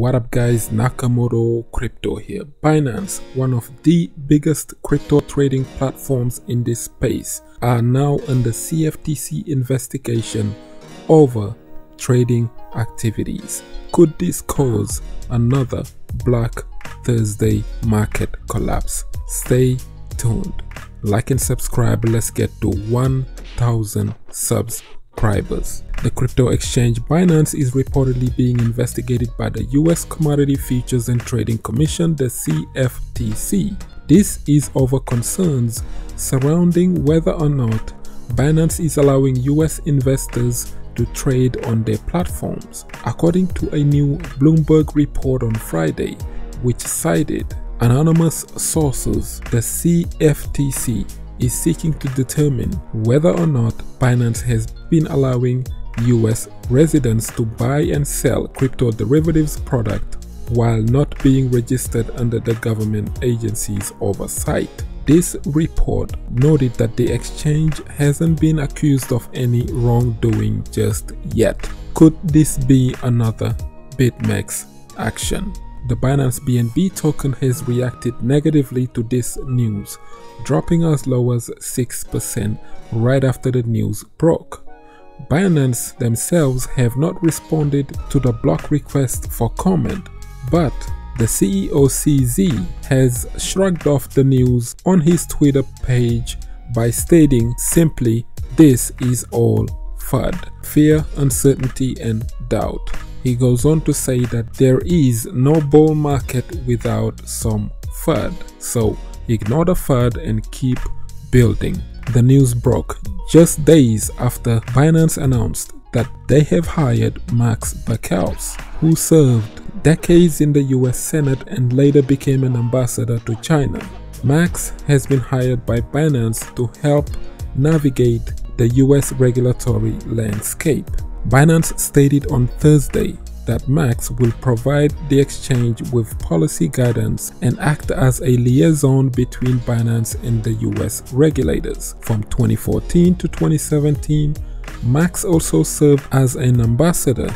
What up guys, Nakamoto Crypto here. Binance, one of the biggest crypto trading platforms in this space, are now under CFTC investigation over trading activities. Could this cause another Black Thursday market collapse? Stay tuned. Like and subscribe. Let's get to 1,000 subs. The crypto exchange Binance is reportedly being investigated by the US Commodity Futures and Trading Commission, the CFTC. This is over concerns surrounding whether or not Binance is allowing US investors to trade on their platforms, according to a new Bloomberg report on Friday, which cited anonymous sources. The CFTC is seeking to determine whether or not Binance has been allowing US residents to buy and sell crypto derivatives product while not being registered under the government agency's oversight. This report noted that the exchange hasn't been accused of any wrongdoing just yet. Could this be another BitMEX action? The Binance BNB token has reacted negatively to this news, dropping as low as 6% right after the news broke. Binance themselves have not responded to the block request for comment, but the CEO CZ has shrugged off the news on his Twitter page by stating simply, "This is all FUD, fear, uncertainty and doubt." He goes on to say that there is no bull market without some FUD, so ignore the FUD and keep building. The news broke just days after Binance announced that they have hired Max Baucus, who served decades in the US Senate and later became an ambassador to China. Max has been hired by Binance to help navigate the US regulatory landscape. Binance stated on Thursday that Max will provide the exchange with policy guidance and act as a liaison between Binance and the US regulators. From 2014 to 2017, Max also served as an ambassador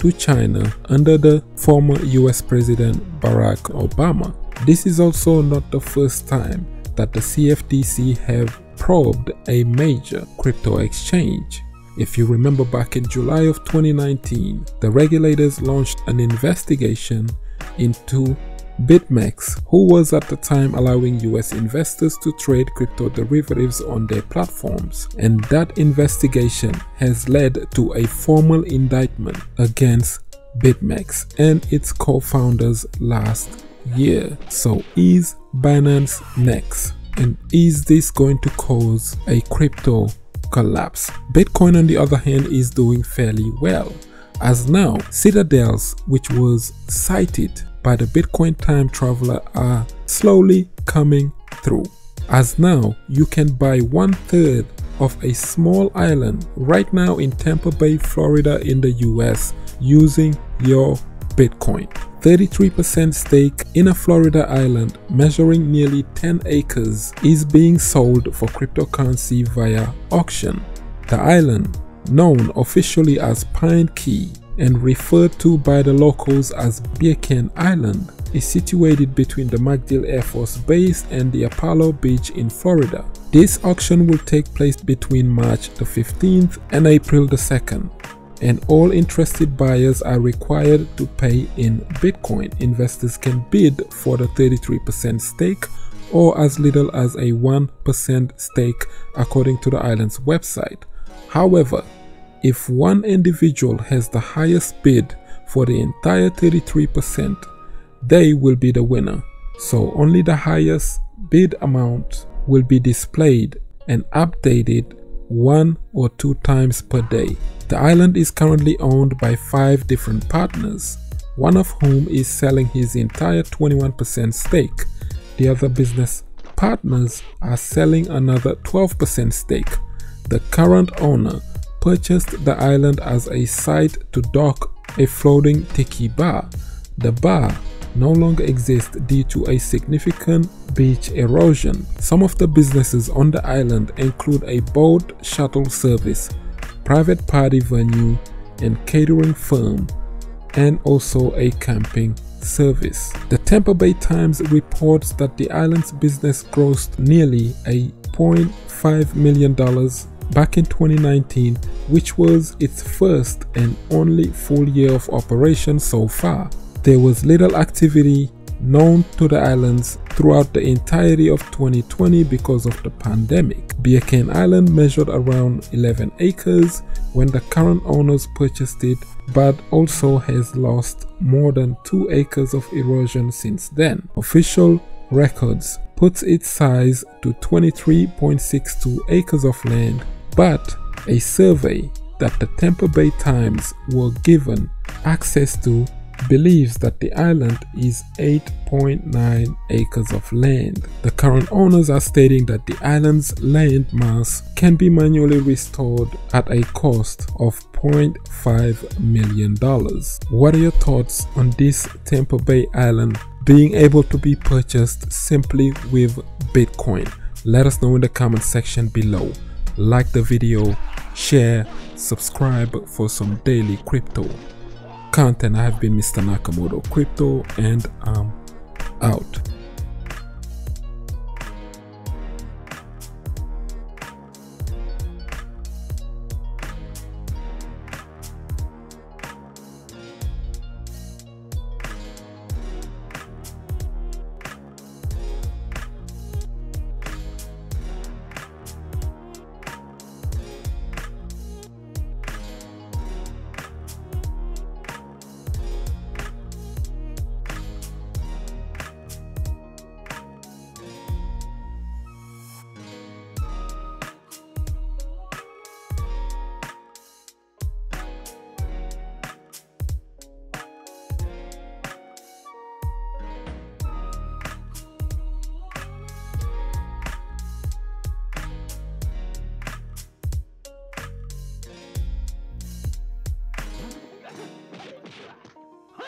to China under the former US President Barack Obama. This is also not the first time that the CFTC have probed a major crypto exchange. If you remember, back in July of 2019, the regulators launched an investigation into BitMEX, who was at the time allowing US investors to trade crypto derivatives on their platforms, and that investigation has led to a formal indictment against BitMEX and its co-founders last year. So is Binance next? And is this going to cause a crypto collapse? Bitcoin, on the other hand, is doing fairly well, as now citadels, which was cited by the Bitcoin time traveler, are slowly coming through, as now you can buy 1/3 of a small island right now in Tampa Bay, Florida in the US using your Bitcoin. 33% stake in a Florida island measuring nearly 10 acres is being sold for cryptocurrency via auction. The island, known officially as Pine Key and referred to by the locals as Beer Can Island, is situated between the MacDill Air Force Base and the Apollo Beach in Florida. This auction will take place between March the 15th and April the 2nd. And all interested buyers are required to pay in Bitcoin. Investors can bid for the 33% stake or as little as a 1% stake, according to the island's website. However, if one individual has the highest bid for the entire 33%, they will be the winner. So only the highest bid amount will be displayed and updated one or two times per day. The island is currently owned by 5 different partners, one of whom is selling his entire 21% stake. The other business partners are selling another 12% stake. The current owner purchased the island as a site to dock a floating tiki bar. The bar no longer exists due to a significant beach erosion. Some of the businesses on the island include a boat shuttle service, private party venue and catering firm, and also a camping service. The Tampa Bay Times reports that the island's business grossed nearly $1.5 million back in 2019, which was its first and only full year of operation so far. There was little activity known to the islands throughout the entirety of 2020 because of the pandemic. Beer Can Island measured around 11 acres when the current owners purchased it, but also has lost more than 2 acres of erosion since then. Official records puts its size to 23.62 acres of land, but a survey that the Tampa Bay Times were given access to believes that the island is 8.9 acres of land. The current owners are stating that the island's land mass can be manually restored at a cost of $0.5 million. What are your thoughts on this Tampa Bay Island being able to be purchased simply with Bitcoin? Let us know in the comment section below. Like the video, share, subscribe for some daily crypto content. I have been Mr. Nakamoto Crypto, and I'm out.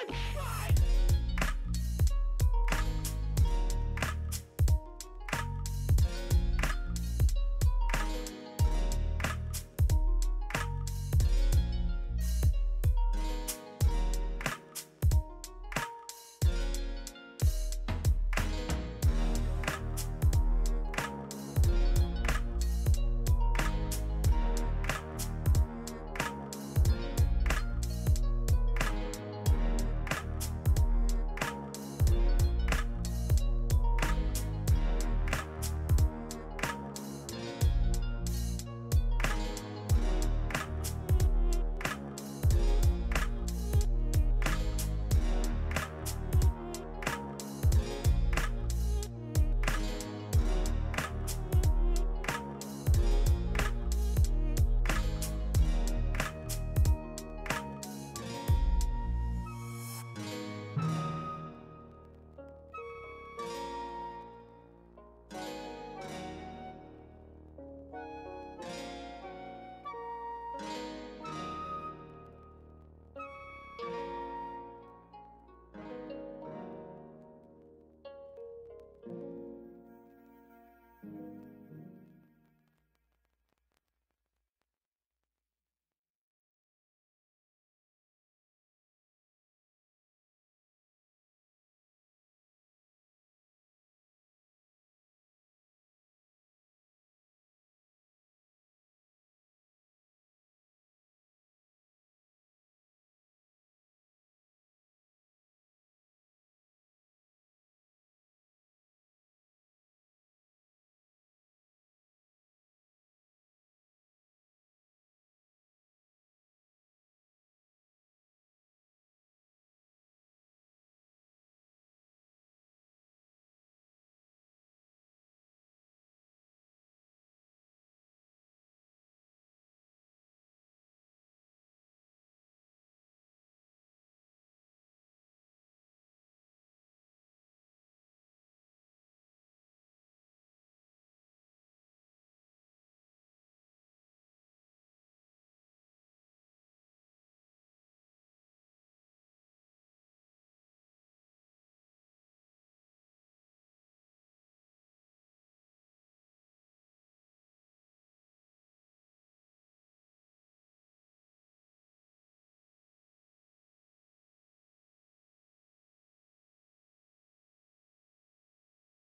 Come on.